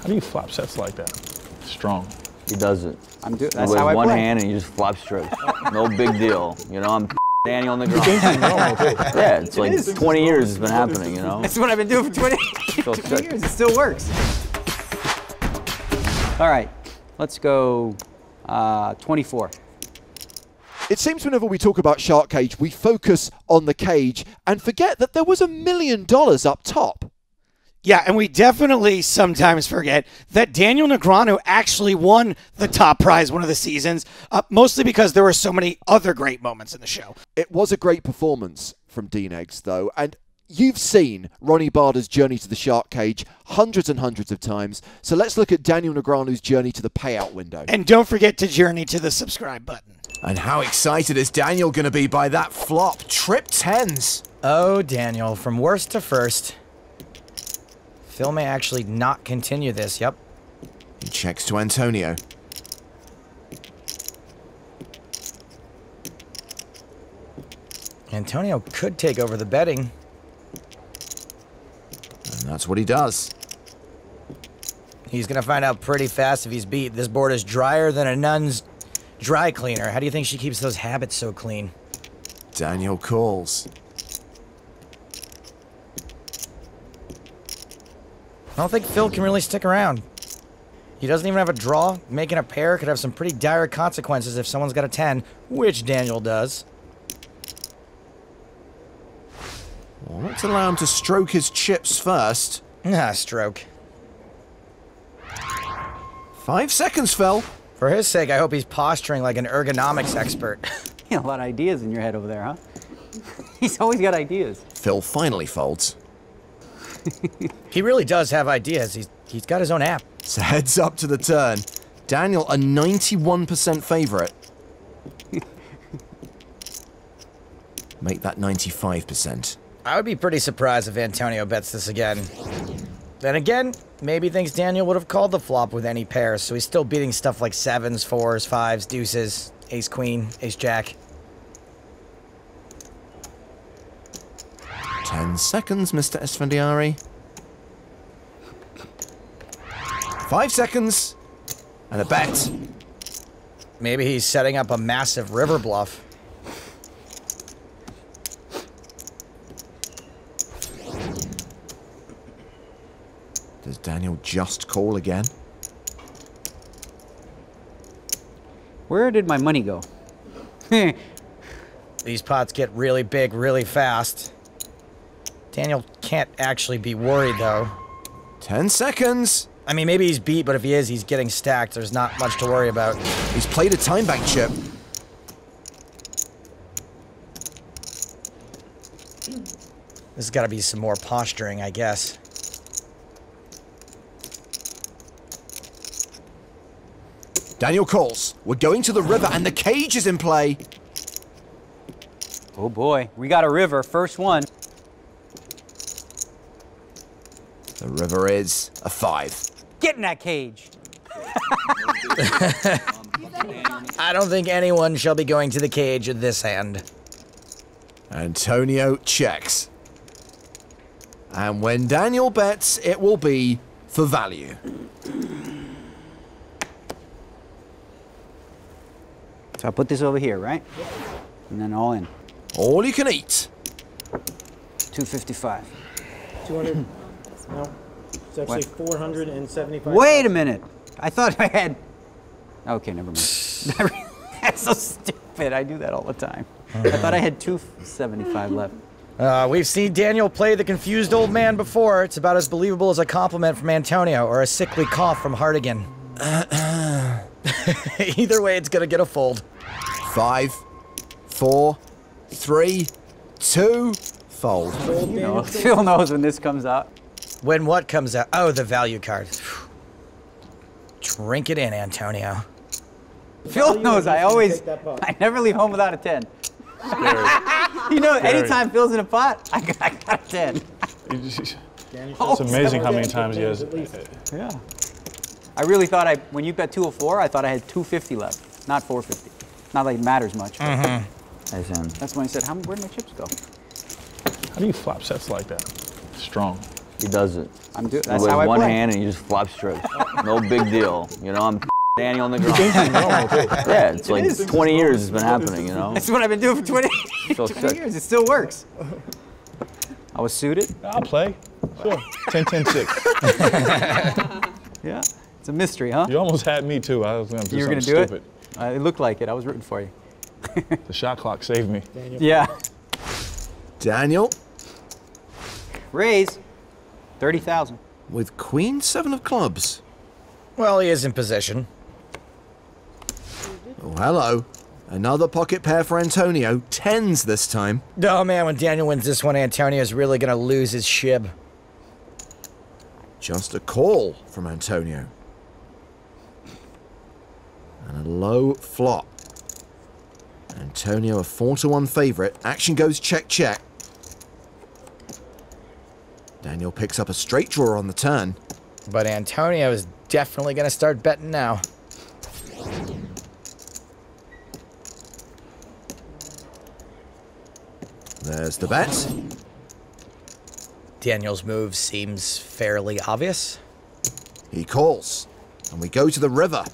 How do you flop sets like that? Strong. He doesn't. That's how I play. One hand and you just flop straight. No big deal. You know, I'm Daniel Negreanu. Yeah, it's like 20 years it's been happening, you know? That's what I've been doing for 20 years. It still works. All right, let's go 24. It seems whenever we talk about Shark Cage, we focus on the cage and forget that there was $1 million up top. Yeah, and we definitely sometimes forget that Daniel Negreanu actually won the top prize one of the seasons, mostly because there were so many other great moments in the show. It was a great performance from D-Negs, though, and you've seen Ronnie Barda's journey to the Shark Cage hundreds and hundreds of times, so let's look at Daniel Negreanu's journey to the payout window. And don't forget to journey to the subscribe button. And how excited is Daniel going to be by that flop? Trip 10s. Oh, Daniel, from worst to first. Phil may actually not continue this, yep. He checks to Antonio. Antonio could take over the betting. And that's what he does. He's gonna find out pretty fast if he's beat. This board is drier than a nun's dry cleaner. How do you think she keeps those habits so clean? Daniel calls. I don't think Phil can really stick around. He doesn't even have a draw. Making a pair could have some pretty dire consequences if someone's got a 10, which Daniel does. Well, let's allow him to stroke his chips first. Ah, stroke. 5 seconds, Phil. For his sake, I hope he's posturing like an ergonomics expert. You have a lot of ideas in your head over there, huh? He's always got ideas. Phil finally folds. He really does have ideas. He's got his own app. So heads up to the turn. Daniel, a 91% favorite. Make that 95%. I would be pretty surprised if Antonio bets this again. Then again, maybe thinks Daniel would have called the flop with any pair, so he's still beating stuff like 7s, 4s, 5s, deuces, ace queen, ace jack. 10 seconds, Mr. Esfandiari. 5 seconds. And a bet. Maybe he's setting up a massive river bluff. Does Daniel just call again? Where did my money go? These pots get really big really fast. Daniel can't actually be worried, though. 10 seconds. I mean, maybe he's beat, but if he is, he's getting stacked. There's not much to worry about. He's played a time bank chip. There's got to be some more posturing, I guess. Daniel calls. We're going to the river, and the cage is in play. Oh, boy. We got a river. First one. The river is a 5. Get in that cage. I don't think anyone shall be going to the cage at this hand. Antonio checks. And when Daniel bets, it will be for value. So I put this over here, right? And then all in. All you can eat. 255. 200. No, it's actually 475. Wait a minute! I thought I had... Okay, never mind. That's so stupid. I do that all the time. I thought I had 275 left. We've seen Daniel play the confused old man before. It's about as believable as a compliment from Antonio or a sickly cough from Hartigan. Either way, it's gonna get a fold. 5, 4, 3, 2, fold. You know, Phil knows when this comes out. When what comes out? Oh, the value card. Drink it in, Antonio. Phil knows I never leave home without a 10. You know, anytime Phil's in a pot, I got a 10. It's amazing how many times he has. Yeah. I really thought when you bet 204, I thought I had 250 left, not 450. Not that it matters much. That's when I said, where'd my chips go? How do you flop sets like that? Strong. He doesn't. That's how I play. One hand and you just flop strips. No big deal. You know, I'm Daniel Negreanu. Yeah, it's like 20 years it's been happening, you know? That's what I've been doing for 20 years. It still works. I was suited. I'll play. Sure. 10-10-6. Yeah. It's a mystery, huh? You almost had me, too. I was going to do something stupid. You were going to do it? It looked like it. I was rooting for you. The shot clock saved me. Daniel. Yeah. Daniel. Raise. 30,000. With queen, seven of clubs. Well, he is in possession. Oh, hello. Another pocket pair for Antonio. Tens this time. Oh, man, when Daniel wins this one, Antonio's really going to lose his shib. Just a call from Antonio. And a low flop. Antonio, a 4-1 favorite. Action goes check, check. Daniel picks up a straight draw on the turn. But Antonio is definitely going to start betting now. There's the bet. Daniel's move seems fairly obvious. He calls, and we go to the river.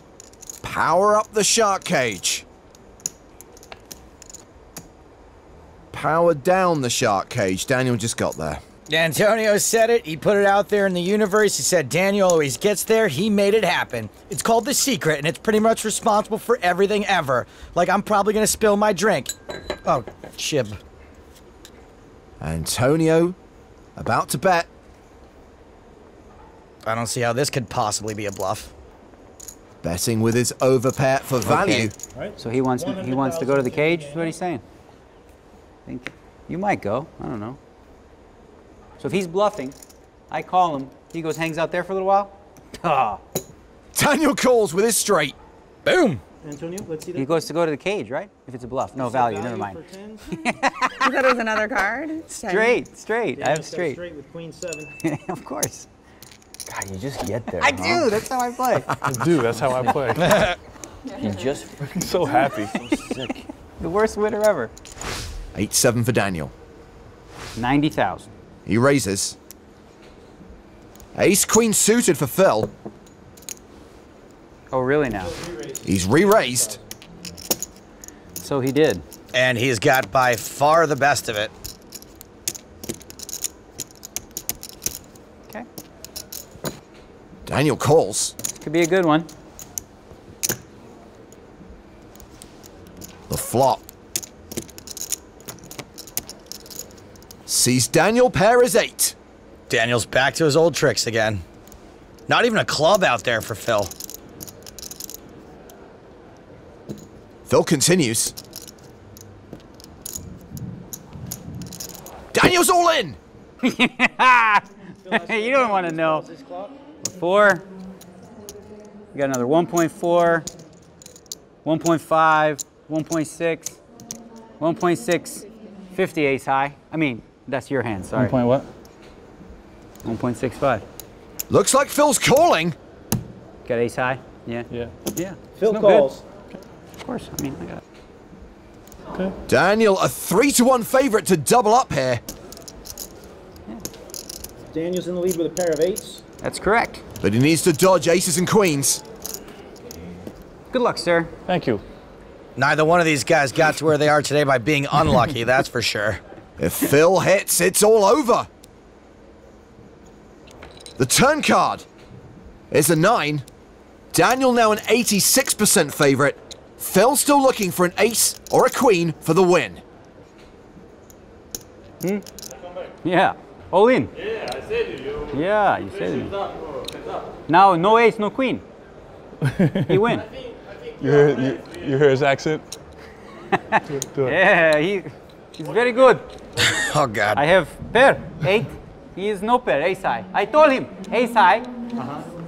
Power up the shark cage. Power down the shark cage. Daniel just got there. Antonio said it. He put it out there in the universe. He said Daniel always gets there. He made it happen. It's called The Secret, and it's pretty much responsible for everything ever. Like, I'm probably going to spill my drink. Oh, shit. Antonio, about to bet. I don't see how this could possibly be a bluff. Betting with his overpair for value. Okay. So he wants to go to the cage? Is what he's saying. I think you might go. I don't know. So if he's bluffing, I call him. He goes, hangs out there for a little while. Ah. Daniel calls with his straight. Boom. Antonio, let's see that. He goes to go to the cage, right? If it's a bluff. No value, never mind. I thought it was another card. Straight, straight. I have straight. Straight with queen seven. Of course. God, you just get there. I do. That's how I play. You just freaking so happy. So sick. The worst winner ever. 8-7 for Daniel. 90,000. He raises. Ace queen suited for Phil. Oh, really now? He's re-raised. So he did. And he's got by far the best of it. Okay. Daniel calls. This could be a good one. The flop. Sees Daniel pair is 8. Daniel's back to his old tricks again. Not even a club out there for Phil. Phil continues. Daniel's all in! You don't want to know. 4. We got another 1.4, 1.5, 1.6, 1.6, 50 ace high. I mean, that's your hand, sorry. 1. What? 1.65. Looks like Phil's calling. Got ace high? Yeah. Yeah. Yeah. Phil calls. Good. Of course, I mean, I got it. Okay. Daniel, a 3-1 favorite to double up here. Yeah. Daniel's in the lead with a pair of 8s. That's correct. But he needs to dodge aces and queens. Good luck, sir. Thank you. Neither one of these guys got to where they are today by being unlucky, that's for sure. If Phil hits, it's all over. The turn card is a 9. Daniel now an 86% favorite. Phil's still looking for an ace or a queen for the win. Hmm? Yeah. All in. Yeah, I said you. Yeah, you said it. Now, no ace, no queen. He win. You hear his accent? Yeah, he's very good. Oh, God. I have pair, 8. He is no pair, ace high. I told him, ace high,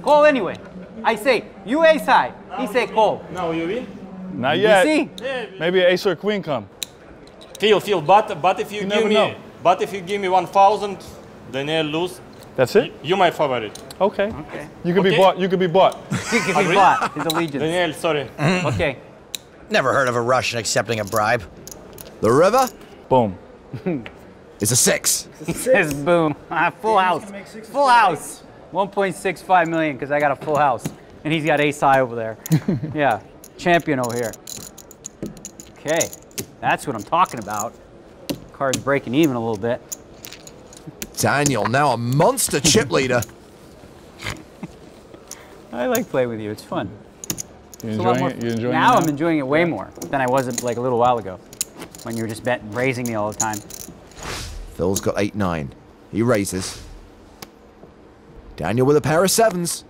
call anyway. I say, you ace high. He say, call. Now you win? Not yet. You see? Maybe an ace or a queen come. Phil, but if you give me, but if you give me 1,000, then I lose. That's it. You're my favorite. Okay. Okay. You could be bought. You could be bought. His allegiance. Daniel, sorry. Okay. Never heard of a Russian accepting a bribe. The river. Boom. It's a six. It's a six. Boom. Full house. Full house. 1.65 million because I got a full house. And he's got ace high over there. Yeah. Champion over here. Okay. That's what I'm talking about. Card's breaking even a little bit. Daniel, now a monster chip leader. I like playing with you. It's fun. You enjoying it? You enjoying it now? I'm enjoying it way more than I was like a little while ago when you were just betting, raising me all the time. Phil's got 8-9. He raises. Daniel with a pair of sevens.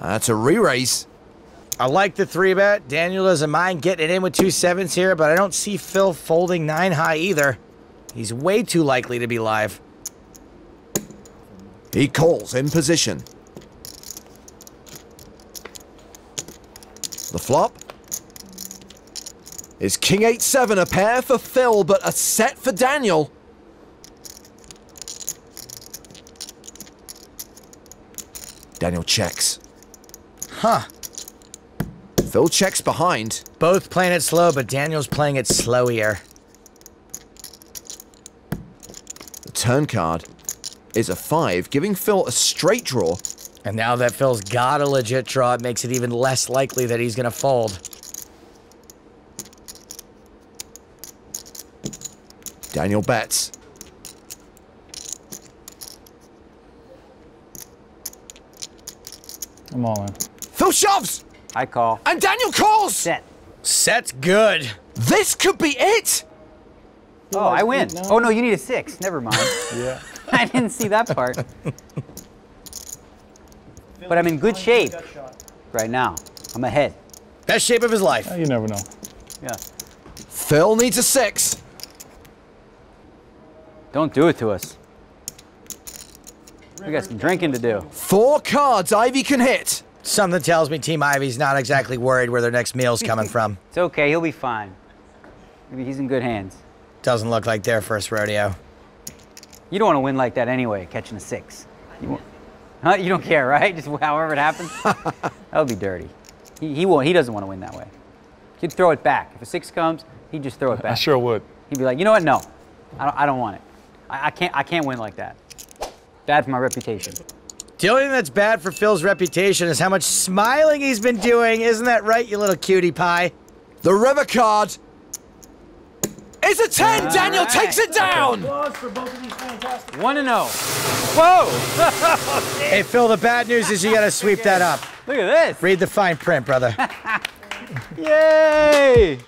That's a re-raise. I like the 3-bet. Daniel doesn't mind getting it in with 2 sevens here, but I don't see Phil folding 9-high either. He's way too likely to be live. He calls in position. The flop is King 8-7, a pair for Phil, but a set for Daniel. Daniel checks. Huh. Phil checks behind. Both playing it slow, but Daniel's playing it slowier. The turn card is a 5, giving Phil a straight draw. And now that Phil's got a legit draw, it makes it even less likely that he's going to fold. Daniel bets. I'm all in. Phil shoves! I call. And Daniel calls! Set. Set's good. This could be it! Oh, I win. No. Oh, no, you need a 6. Never mind. Yeah. I didn't see that part. But I'm in good shape right now. I'm ahead. Best shape of his life. You never know. Yeah. Phil needs a 6. Don't do it to us. We got some drinking to do. 4 cards Ivey can hit. Something tells me Team Ivey's not exactly worried where their next meal's coming from. It's okay, he'll be fine. Maybe he's in good hands. Doesn't look like their first rodeo. You don't want to win like that anyway, catching a 6. You don't care, right? Just however it happens? That'll be dirty. He doesn't want to win that way. He'd throw it back. If a 6 comes, he'd just throw it back. I sure would. He'd be like, you know what, no. I don't want it. I can't win like that. Bad for my reputation. The only thing that's bad for Phil's reputation is how much smiling he's been doing. Isn't that right, you little cutie pie? The river card is a 10. All Daniel right. Takes it down. For both of these fantastic 1-0. Whoa. Hey, Phil, the bad news is you got to sweep that up. Look at this. Read the fine print, brother. Yay.